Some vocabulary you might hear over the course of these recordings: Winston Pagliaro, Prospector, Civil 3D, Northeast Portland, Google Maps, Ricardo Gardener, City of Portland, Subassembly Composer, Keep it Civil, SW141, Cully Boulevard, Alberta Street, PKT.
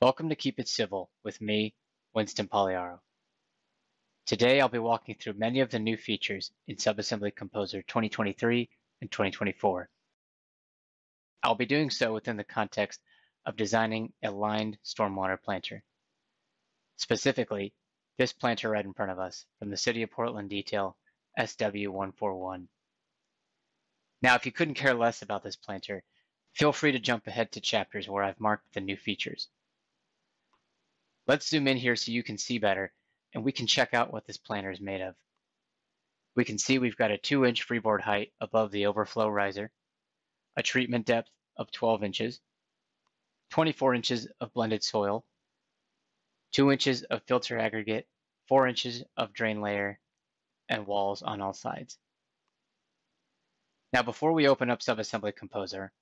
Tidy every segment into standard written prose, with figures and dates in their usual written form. Welcome to Keep It Civil with me, Winston Pagliaro. Today I'll be walking through many of the new features in Subassembly Composer 2023 and 2024. I'll be doing so within the context of designing a lined stormwater planter. Specifically, this planter right in front of us from the City of Portland detail SW141. Now, if you couldn't care less about this planter, feel free to jump ahead to chapters where I've marked the new features. Let's zoom in here so you can see better, and we can check out what this planter is made of. We can see we've got a 2-inch freeboard height above the overflow riser, a treatment depth of 12 inches, 24 inches of blended soil, 2 inches of filter aggregate, 4 inches of drain layer, and walls on all sides. Now, before we open up Subassembly Composer,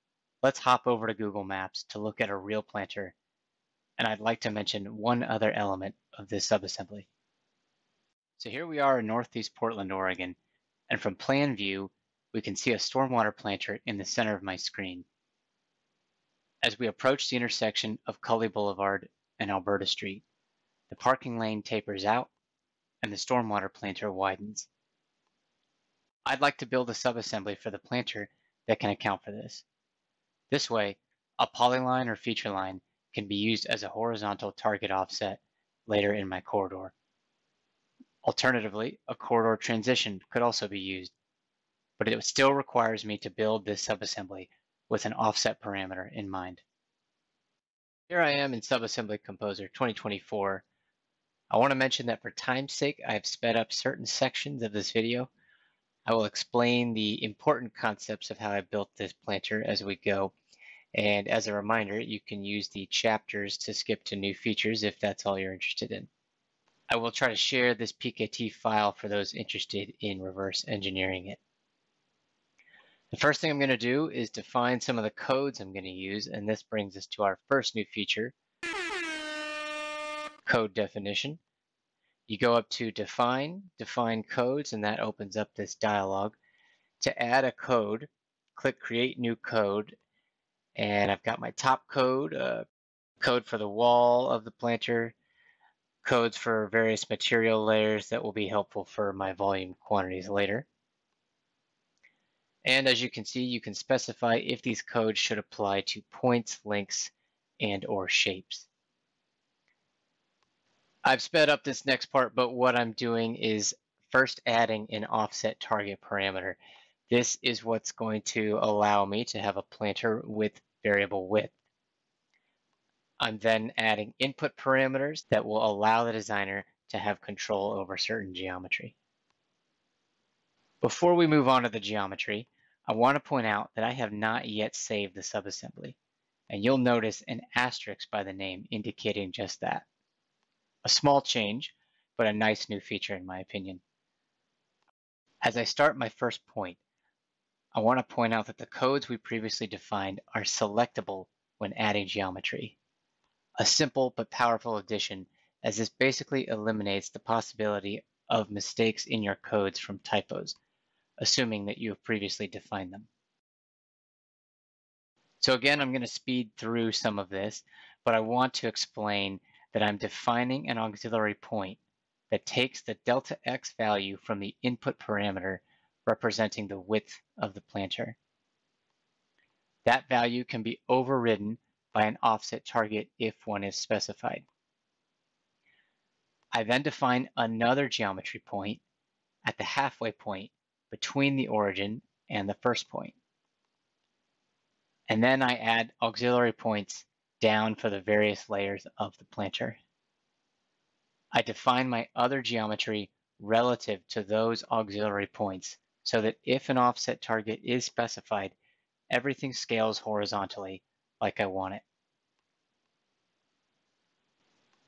let's hop over to Google Maps to look at a real planter. And I'd like to mention one other element of this subassembly. So here we are in Northeast Portland, Oregon, and from plan view, we can see a stormwater planter in the center of my screen. As we approach the intersection of Cully Boulevard and Alberta Street, the parking lane tapers out and the stormwater planter widens. I'd like to build a subassembly for the planter that can account for this. This way, a polyline or feature line can be used as a horizontal target offset later in my corridor. Alternatively, a corridor transition could also be used, but it still requires me to build this subassembly with an offset parameter in mind. Here I am in Subassembly Composer 2024. I want to mention that for time's sake, I have sped up certain sections of this video. I will explain the important concepts of how I built this planter as we go. And as a reminder, you can use the chapters to skip to new features if that's all you're interested in. I will try to share this PKT file for those interested in reverse engineering it. The first thing I'm going to do is define some of the codes I'm going to use, and this brings us to our first new feature, code definition. You go up to define codes, and that opens up this dialog. To add a code, click create new code. And I've got my top code, code for the wall of the planter, codes for various material layers that will be helpful for my volume quantities later. And as you can see, you can specify if these codes should apply to points, links, and or shapes. I've sped up this next part, but what I'm doing is first adding an offset target parameter. This is what's going to allow me to have a planter with variable width. I'm then adding input parameters that will allow the designer to have control over certain geometry. Before we move on to the geometry, I want to point out that I have not yet saved the subassembly, and you'll notice an asterisk by the name indicating just that. A small change, but a nice new feature in my opinion. As I start my first point, I want to point out that the codes we previously defined are selectable when adding geometry. A simple but powerful addition, as this basically eliminates the possibility of mistakes in your codes from typos, assuming that you have previously defined them. So again, I'm going to speed through some of this, but I want to explain that I'm defining an auxiliary point that takes the delta X value from the input parameter representing the width of the planter. That value can be overridden by an offset target if one is specified. I then define another geometry point at the halfway point between the origin and the first point. And then I add auxiliary points down for the various layers of the planter. I define my other geometry relative to those auxiliary points so that if an offset target is specified, everything scales horizontally like I want it.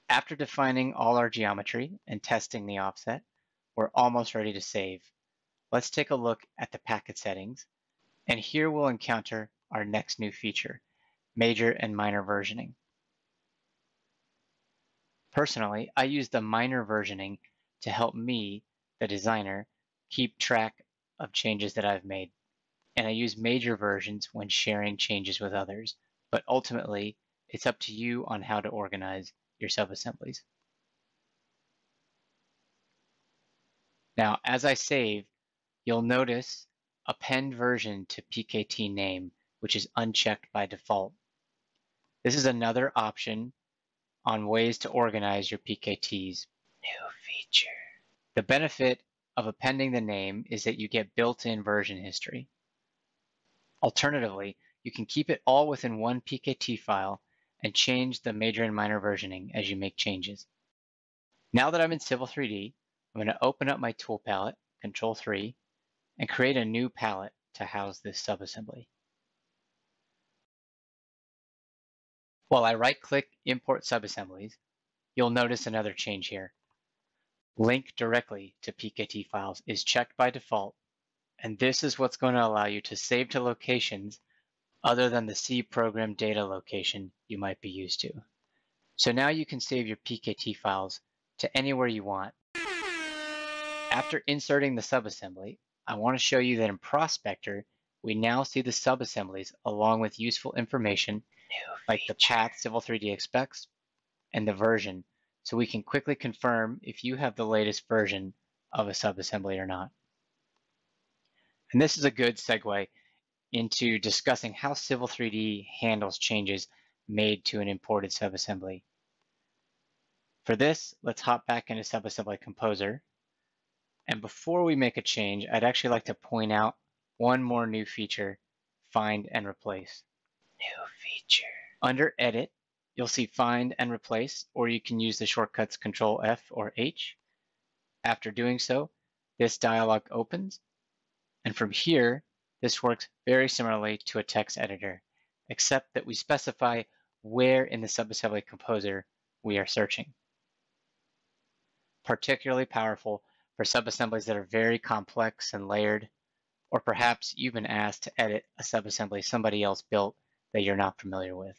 After defining all our geometry and testing the offset, we're almost ready to save. Let's take a look at the packet settings, and here we'll encounter our next new feature, major and minor versioning. Personally, I use the minor versioning to help me, the designer, keep track of changes that I've made. And I use major versions when sharing changes with others, but ultimately It's up to you on how to organize your sub-assemblies. Now, as I save, you'll notice append version to PKT name, which is unchecked by default. This is another option on ways to organize your PKTs. New feature. The benefit of appending the name is that you get built-in version history. Alternatively, you can keep it all within one PKT file and change the major and minor versioning as you make changes. Now that I'm in Civil 3D, I'm going to open up my tool palette, Control 3, and create a new palette to house this subassembly. While I right-click Import Subassemblies, you'll notice another change here. Link directly to PKT files is checked by default, and this is what's going to allow you to save to locations other than the C program data location you might be used to. So now you can save your PKT files to anywhere you want. After inserting the subassembly, I want to show you that in Prospector, we now see the subassemblies along with useful information like the path Civil 3D expects and the version, so we can quickly confirm if you have the latest version of a subassembly or not. And this is a good segue into discussing how Civil 3D handles changes made to an imported subassembly. For this, let's hop back into Subassembly Composer. And before we make a change, I'd actually like to point out one more new feature, Find and Replace. New feature. Under Edit, you'll see Find and Replace, or you can use the shortcuts Control F or H. After doing so, this dialog opens, and from here, this works very similarly to a text editor, except that we specify where in the Subassembly Composer we are searching. Particularly powerful for subassemblies that are very complex and layered, or perhaps you've been asked to edit a subassembly somebody else built that you're not familiar with.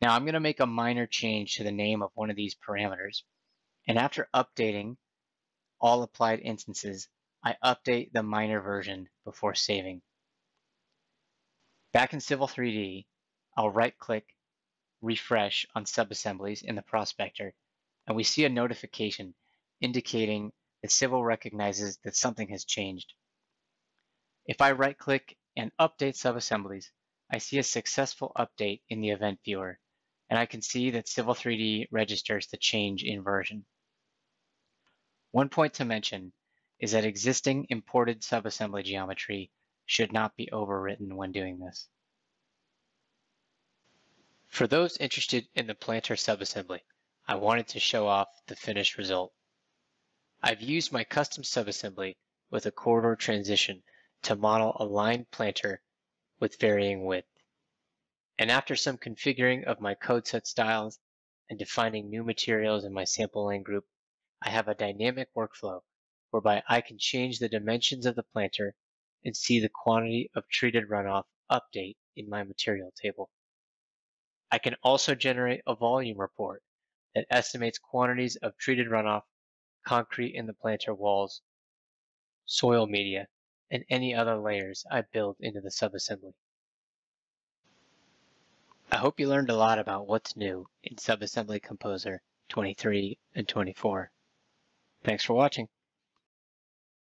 Now I'm going to make a minor change to the name of one of these parameters, and after updating all applied instances, I update the minor version before saving. Back in Civil 3D, I'll right-click Refresh on Subassemblies in the Prospector, and we see a notification indicating that Civil recognizes that something has changed. If I right-click and update subassemblies, I see a successful update in the event viewer, and I can see that Civil 3D registers the change in version. One point to mention is that existing imported subassembly geometry should not be overwritten when doing this. For those interested in the planter subassembly, I wanted to show off the finished result. I've used my custom subassembly with a corridor transition to model a line planter with varying width. And after some configuring of my code set styles and defining new materials in my sample lane group, I have a dynamic workflow whereby I can change the dimensions of the planter and see the quantity of treated runoff update in my material table. I can also generate a volume report that estimates quantities of treated runoff, concrete in the planter walls, soil media, and any other layers I build into the subassembly. I hope you learned a lot about what's new in Subassembly Composer 23 and 24. Thanks for watching.